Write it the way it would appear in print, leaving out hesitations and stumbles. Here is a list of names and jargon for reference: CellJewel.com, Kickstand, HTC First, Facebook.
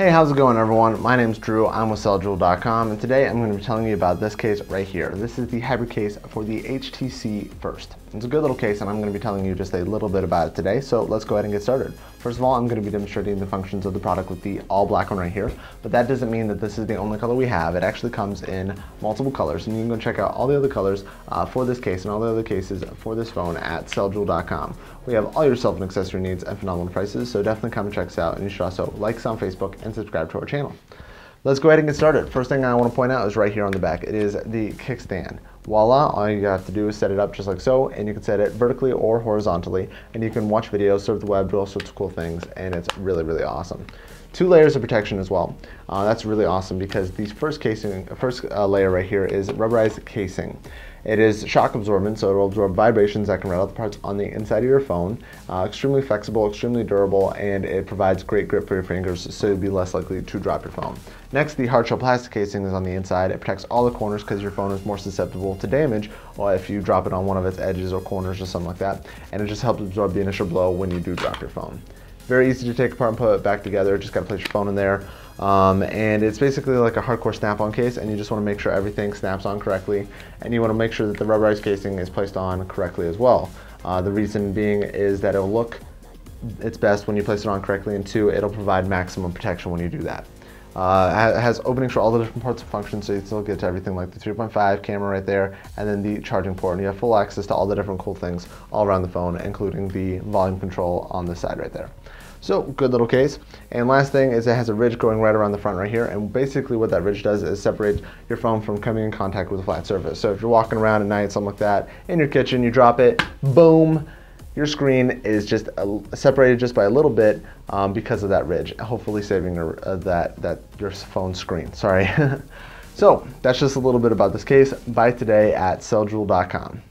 Hey, how's it going everyone? My name's Drew, I'm with CellJewel.com, and today I'm going to be telling you about this case right here. This is the hybrid case for the HTC First. It's a good little case and I'm going to be telling you just a little bit about it today, so let's go ahead and get started. First of all, I'm going to be demonstrating the functions of the product with the all black one right here, but that doesn't mean that this is the only color we have. It actually comes in multiple colors, and you can go check out all the other colors for this case and all the other cases for this phone at CellJewel.com. We have all your cell phone accessory needs at phenomenal prices, so definitely come and check us out, and you should also like us on Facebook and subscribe to our channel. Let's go ahead and get started. First thing I want to point out is right here on the back. It is the kickstand. Voila, all you have to do is set it up just like so, and you can set it vertically or horizontally, and you can watch videos, surf the web, do all sorts of cool things, and it's really, really awesome. 2 layers of protection as well. That's really awesome because the first layer right here is rubberized casing. It is shock absorbent, so it will absorb vibrations that can rattle the parts on the inside of your phone. Extremely flexible, extremely durable, and it provides great grip for your fingers, so you'll be less likely to drop your phone. Next, the hard shell plastic casing is on the inside. It protects all the corners because your phone is more susceptible to damage if you drop it on one of its edges or corners or something like that, and it just helps absorb the initial blow when you do drop your phone. Very easy to take apart and put it back together. Just gotta place your phone in there. And it's basically like a hardcore snap-on case, and you just wanna make sure everything snaps on correctly, and you wanna make sure that the rubberized casing is placed on correctly as well. The reason being is that it'll look its best when you place it on correctly, and 2, it'll provide maximum protection when you do that. It has openings for all the different parts of function, so you can still get to everything like the 3.5 camera right there, and then the charging port, and you have full access to all the different cool things all around the phone, including the volume control on this side right there. So, good little case. And last thing is it has a ridge going right around the front right here, and basically what that ridge does is separate your phone from coming in contact with a flat surface. So if you're walking around at night, something like that, in your kitchen, you drop it, boom, your screen is just separated just by a little bit because of that ridge, hopefully saving your phone screen, sorry. So, that's just a little bit about this case. Buy today at CellJewel.com.